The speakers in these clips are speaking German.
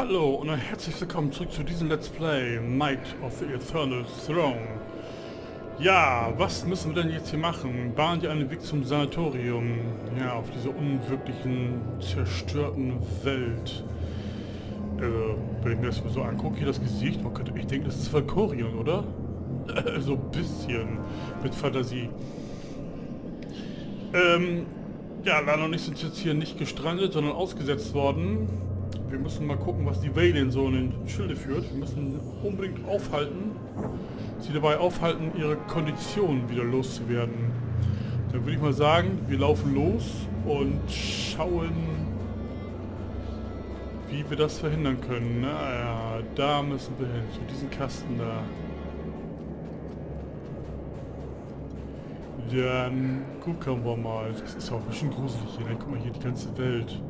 Hallo und herzlich willkommen zurück zu diesem Let's Play Might of the Eternal Throne. Ja, was müssen wir denn jetzt hier machen? Bahnen wir einen Weg zum Sanatorium. Ja, auf dieser unwirklichen, zerstörten Welt. Wenn ich mir das mal so angucke, hier das Gesicht, man könnte echt denken, das ist Valkorion, oder? So ein bisschen mit Fantasie. Ja, Lana und ich sind jetzt hier nicht gestrandet, sondern ausgesetzt worden. Wir müssen mal gucken, was die Vaylin so in den Schilde führt. Wir müssen unbedingt sie dabei aufhalten, ihre Kondition wieder loszuwerden. Dann würde ich mal sagen, wir laufen los und schauen, wie wir das verhindern können. Naja, da müssen wir hin, zu diesem Kasten da. Dann gucken wir mal. Das ist auch ein bisschen gruselig hier. Guck mal hier, die ganze Welt.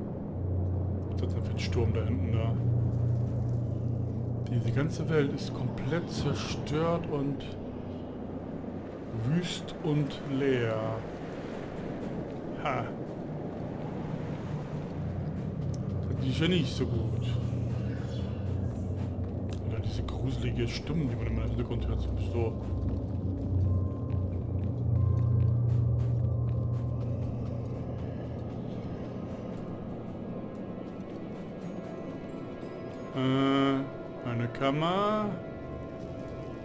Das ist ein Sturm da hinten da. Diese ganze Welt ist komplett zerstört und wüst und leer. Ha. Das ist ja nicht so gut. Oder diese gruselige Stimme, die man immer im Hintergrund hört, so. Eine Kammer.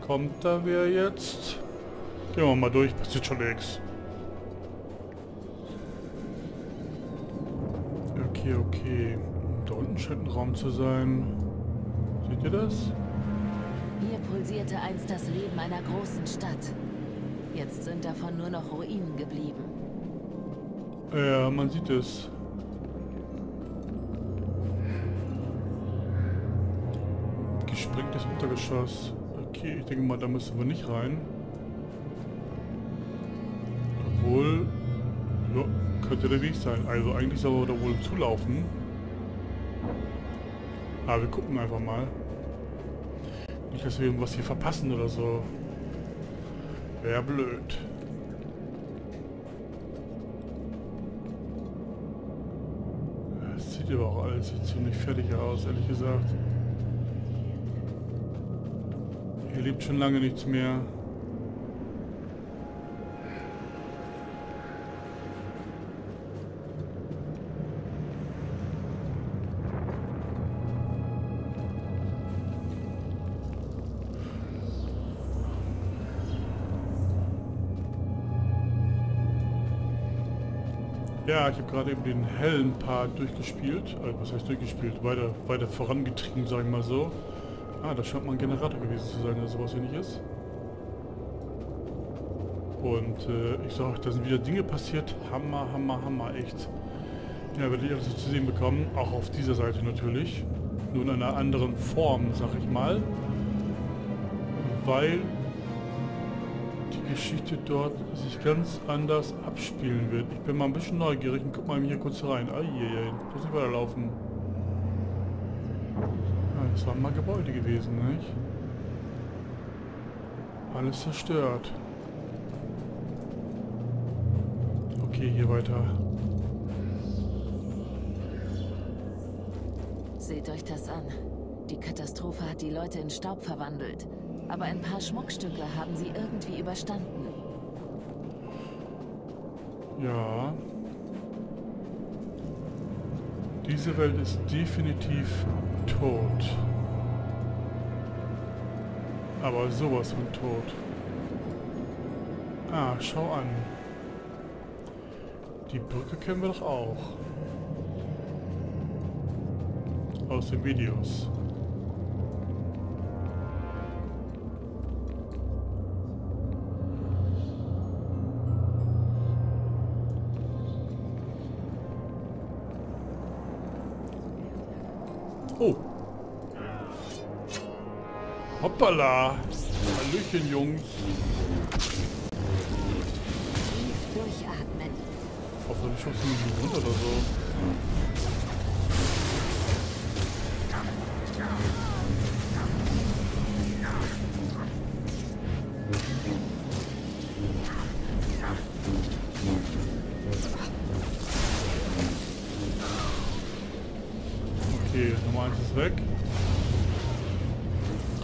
Kommt da wer jetzt? Gehen wir mal durch, passiert schon nichts. Okay, okay. Da unten scheint ein Raum zu sein. Seht ihr das? Hier pulsierte einst das Leben einer großen Stadt. Jetzt sind davon nur noch Ruinen geblieben. Ja, man sieht es. Springt das Untergeschoss. Okay, ich denke mal, da müssen wir nicht rein. Obwohl, ja, könnte der Weg sein. Also eigentlich soll wir da wohl zulaufen. Aber wir gucken einfach mal. Nicht, dass wir irgendwas hier verpassen oder so. Wäre blöd. Das sieht aber auch alles ziemlich fertig aus, ehrlich gesagt. Hier lebt schon lange nichts mehr. Ja, ich habe gerade eben den Hellen Park durchgespielt. Also, was heißt durchgespielt? Weiter vorangetrieben, sagen wir mal so. Ah, das scheint mal ein Generator gewesen zu sein, der sowas ähnlich ist. Und ich sag, da sind wieder Dinge passiert. Hammer, Hammer, Hammer, echt. Ja, werde ich alles zu sehen bekommen. Auch auf dieser Seite natürlich. Nur in einer anderen Form, sag ich mal. Weil die Geschichte dort sich ganz anders abspielen wird. Ich bin mal ein bisschen neugierig und guck mal hier kurz rein. Ah, je, muss ich weiterlaufen. Das waren mal Gebäude gewesen, nicht? Alles zerstört. Okay, hier weiter. Seht euch das an. Die Katastrophe hat die Leute in Staub verwandelt. Aber ein paar Schmuckstücke haben sie irgendwie überstanden. Ja. Diese Welt ist definitiv tot. Aber sowas von tot. Ah, schau an. Die Brücke kennen wir doch auch. Aus den Videos. Oh. Hoppala. Hallöchen, Jungs. Tief durchatmen. Hoffentlich schossen wir die runter oder so. Meins ist weg.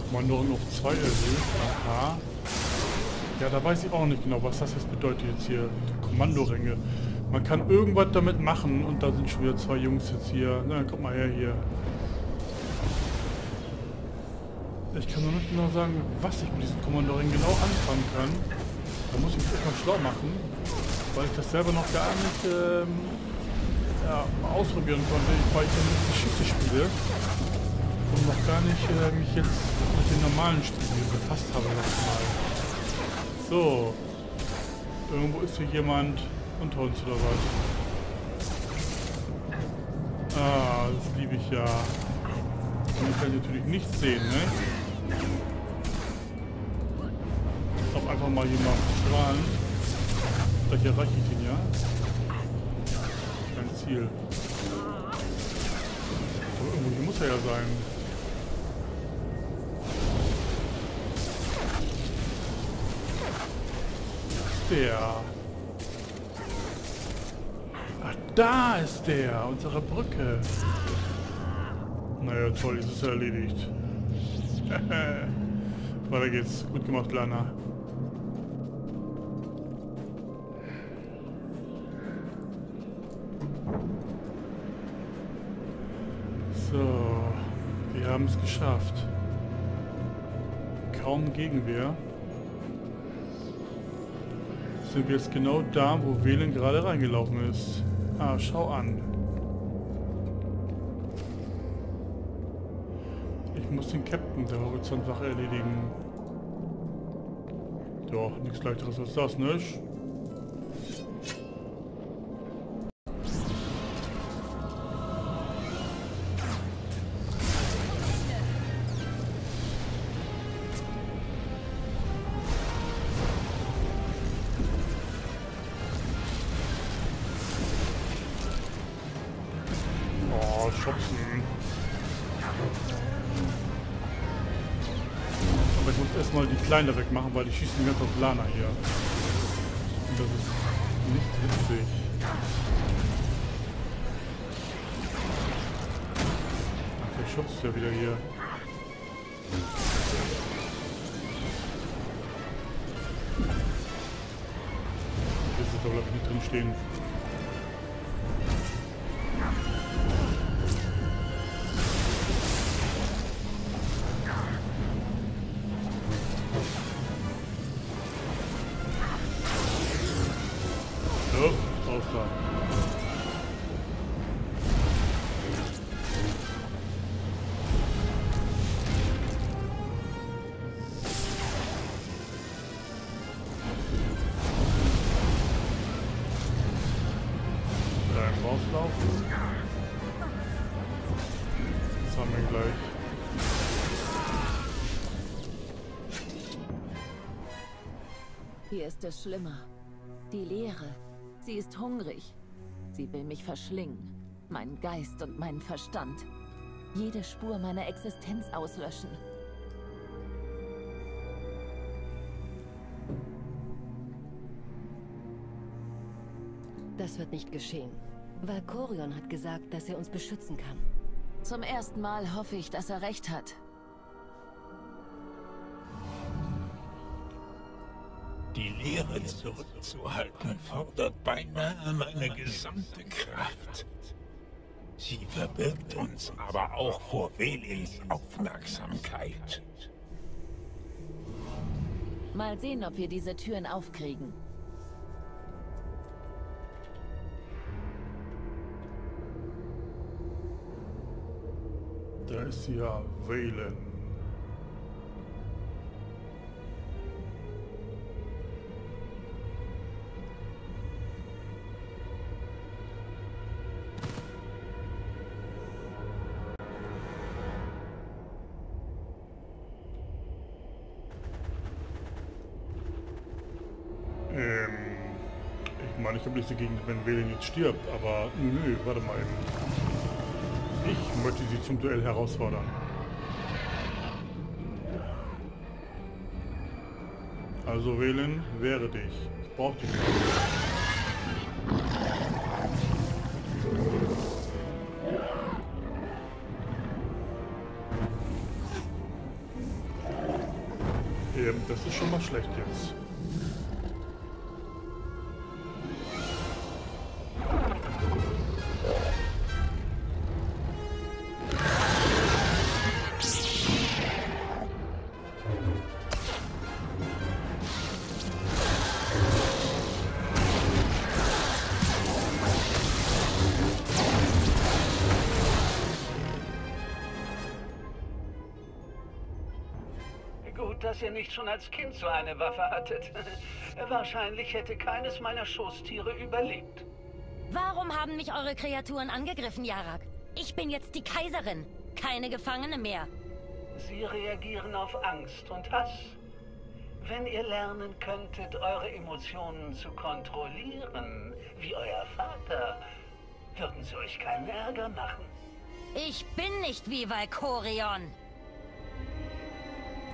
Kommandoring auf 2 erhöht. Aha. Ja, da weiß ich auch nicht genau, was das jetzt bedeutet jetzt hier. Die Kommandoringe. Man kann irgendwas damit machen und da sind schon wieder zwei Jungs jetzt hier. Na, guck mal her hier. Ich kann noch nicht genau sagen, was ich mit diesem Kommandoring genau anfangen kann. Da muss ich mich erstmal schlau machen, weil ich das selber noch gar nicht ja, ausprobieren konnte, weil ich ja nicht Geschichte spiele und noch gar nicht mich jetzt mit den normalen Spielen befasst habe letztes Mal. So, irgendwo ist hier jemand unter uns oder was? Ah, das liebe ich ja. Man kann natürlich nichts sehen, ne? Ich glaube einfach mal hier mal strahlen. Vielleicht erreiche ich den ja. Kein Ziel. Aber irgendwo hier muss er ja sein. Der. Ach, da ist der. Unsere Brücke. Naja, toll, ist es erledigt. Weiter geht's. Gut gemacht, Lana. So. Wir haben es geschafft. Kaum Gegenwehr. Sind wir jetzt genau da, wo Vaylin gerade reingelaufen ist. Ah, schau an. Ich muss den Captain der Horizontwache erledigen. Doch, nichts leichteres als das, nicht? Oh, Schubsen. Aber ich muss erstmal die Kleine wegmachen, weil die schießen ganz auf Lana hier. Und das ist nicht witzig. Ach, der schubst ja wieder hier. Hier ist es doch, glaube ich, nicht drin stehen. Rauslaufen. Das haben wir gleich. Hier ist es schlimmer. Die Leere. Sie ist hungrig. Sie will mich verschlingen. Meinen Geist und meinen Verstand. Jede Spur meiner Existenz auslöschen. Das wird nicht geschehen. Valkorion hat gesagt, dass er uns beschützen kann. Zum ersten Mal hoffe ich, dass er recht hat. Die Leere zurückzuhalten fordert beinahe meine gesamte Kraft. Sie verbirgt uns aber auch vor Vaylins Aufmerksamkeit. Mal sehen, ob wir diese Türen aufkriegen. Da ist ja Vaylin. Ich meine, ich habe nichts dagegen, wenn Vaylin jetzt stirbt, aber nö, warte mal eben. Ich möchte sie zum Duell herausfordern. Also Vaylin, wehre dich. Ich brauche dich nicht. Das ist schon mal schlecht jetzt. Dass ihr nicht schon als Kind so eine Waffe hattet. Wahrscheinlich hätte keines meiner Schoßtiere überlebt. Warum haben mich eure Kreaturen angegriffen, Jorak? Ich bin jetzt die Kaiserin. Keine Gefangene mehr. Sie reagieren auf Angst und Hass. Wenn ihr lernen könntet, eure Emotionen zu kontrollieren, wie euer Vater, würden sie euch keinen Ärger machen. Ich bin nicht wie Valkorion.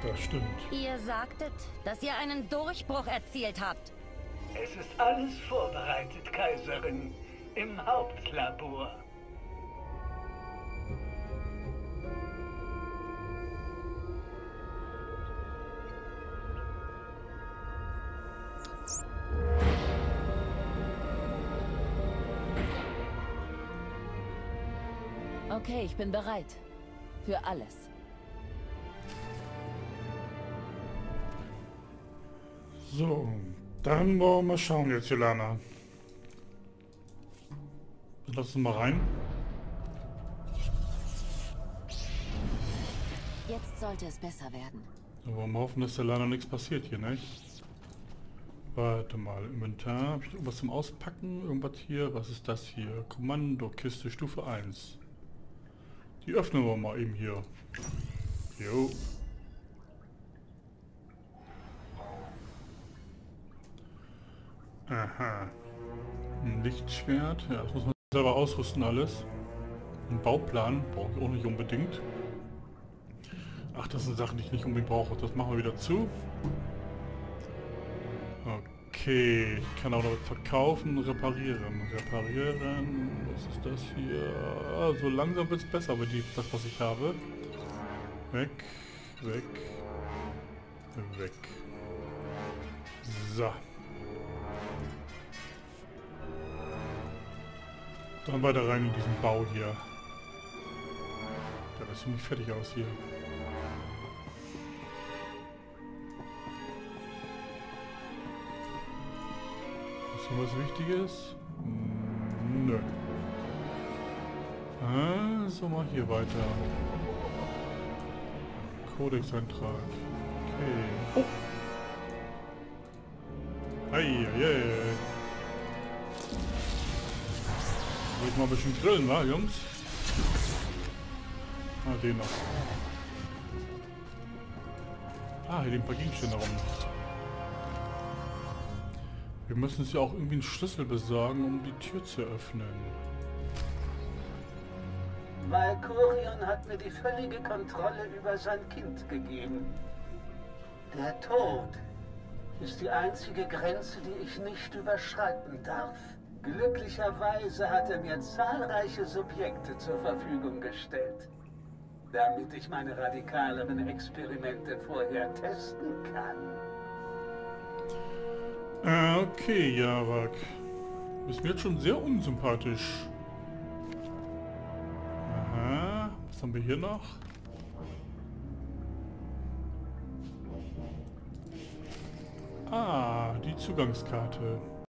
Das stimmt. Ihr sagtet, dass ihr einen Durchbruch erzielt habt. Es ist alles vorbereitet, Kaiserin. Im Hauptlabor. Okay, ich bin bereit. Für alles. So, dann wollen wir schauen jetzt, Lana. Lass uns mal rein. Jetzt sollte es besser werden. Wir wollen hoffen, dass der Lana nichts passiert hier, nicht? Warte mal, Inventar. Habe ich irgendwas zum Auspacken? Irgendwas hier? Was ist das hier? Kommandokiste Stufe 1. Die öffnen wir mal eben hier. Jo. Aha. Ein Lichtschwert. Ja, das muss man selber ausrüsten alles. Ein Bauplan brauche ich auch nicht unbedingt. Ach, das sind Sachen, die ich nicht unbedingt brauche. Das machen wir wieder zu. Okay. Ich kann auch noch verkaufen, reparieren. Reparieren. Was ist das hier? Ah, so langsam wird es besser, aber das, was ich habe. Weg. Weg. Weg. So. Dann weiter rein in diesen Bau hier. Da sieht ziemlich fertig aus hier. Ist hier was Wichtiges? Nö. Also mal hier weiter. Kodexeintrag. Okay. Oh! Eieiei. Mal ein bisschen grillen, wa, Jungs? Ah, den noch. Ah, hier liegen ein paar Gegenstände rum. Wir müssen uns ja auch irgendwie einen Schlüssel besorgen, um die Tür zu öffnen. Valkorion hat mir die völlige Kontrolle über sein Kind gegeben. Der Tod ist die einzige Grenze, die ich nicht überschreiten darf. Glücklicherweise hat er mir zahlreiche Subjekte zur Verfügung gestellt, damit ich meine radikaleren Experimente vorher testen kann. Okay, Jorak. Bist mir jetzt schon sehr unsympathisch. Aha, was haben wir hier noch? Ah, die Zugangskarte.